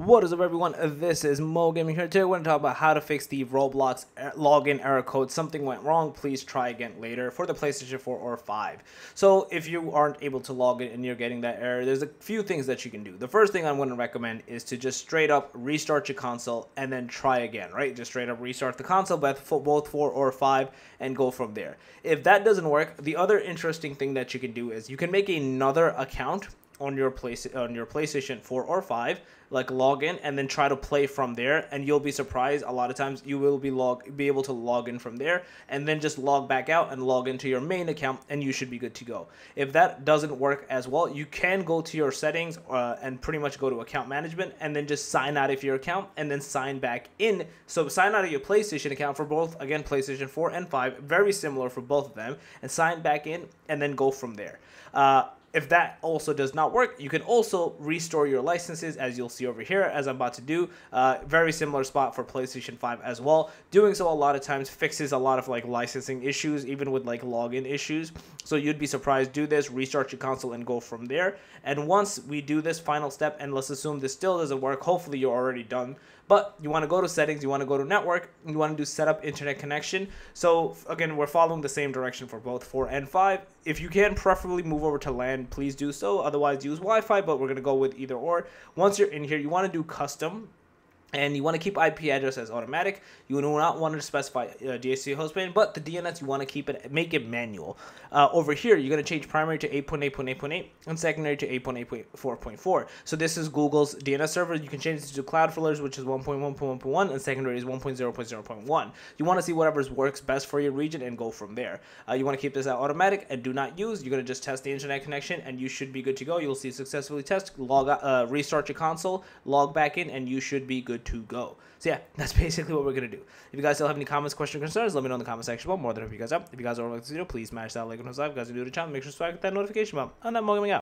What is up, everyone? This is Mo Gaming here. Today we're going to talk about how to fix the Roblox login error code. Something went wrong, please try again later, for the PlayStation 4 or 5. So if you aren't able to log in and you're getting that error, there's a few things that you can do. The first thing I'm going to recommend is to just straight up restart your console and then try again, right? Just straight up restart the console, but both 4 or 5, and go from there. If that doesn't work, the other interesting thing that you can do is you can make another account on your PlayStation 4 or 5, like log in and then try to play from there, and you'll be surprised a lot of times you will be able to log in from there and then just log back out and log into your main account, and you should be good to go. If that doesn't work as well, you can go to your settings and pretty much go to account management and then just sign out of your account and then sign back in. So sign out of your PlayStation account for both, again, PlayStation 4 and 5, very similar for both of them, and sign back in and then go from there. If that also does not work, you can also restore your licenses, as you'll see over here, as I'm about to do. Very similar spot for PlayStation 5 as well. Doing so a lot of times fixes a lot of like licensing issues, even with like login issues. So you'd be surprised. Do this, restart your console, and go from there. And once we do this final step, and let's assume this still doesn't work, hopefully you're already done, but you want to go to settings, you want to go to network, you want to do setup internet connection. So again, we're following the same direction for both 4 and 5. If you can, preferably move over to LAN, please do so. Otherwise, use Wi-Fi, but we're going to go with either or. Once you're in here, you want to do custom, and you want to keep IP address as automatic. You do not want to specify DHCP hostname, but the DNS, you want to keep it, make it manual. Over here, you're going to change primary to 8.8.8.8 and secondary to 8.8.4.4. So this is Google's DNS server. You can change this to Cloudflare's, which is 1.1.1.1, and secondary is 1.0.0.1. You want to see whatever works best for your region and go from there. You want to keep this at automatic and do not use. You're going to just test the internet connection, and you should be good to go. You'll see successfully test, log out, restart your console, log back in, and you should be good to go. So yeah, that's basically what we're gonna do. If you guys still have any comments, questions, concerns, let me know in the comment section below. More than happy you guys up. If you guys are like this video, please smash that like and subscribe. If you guys are new to the channel, make sure to subscribe with that notification bell. I'm not mugging out.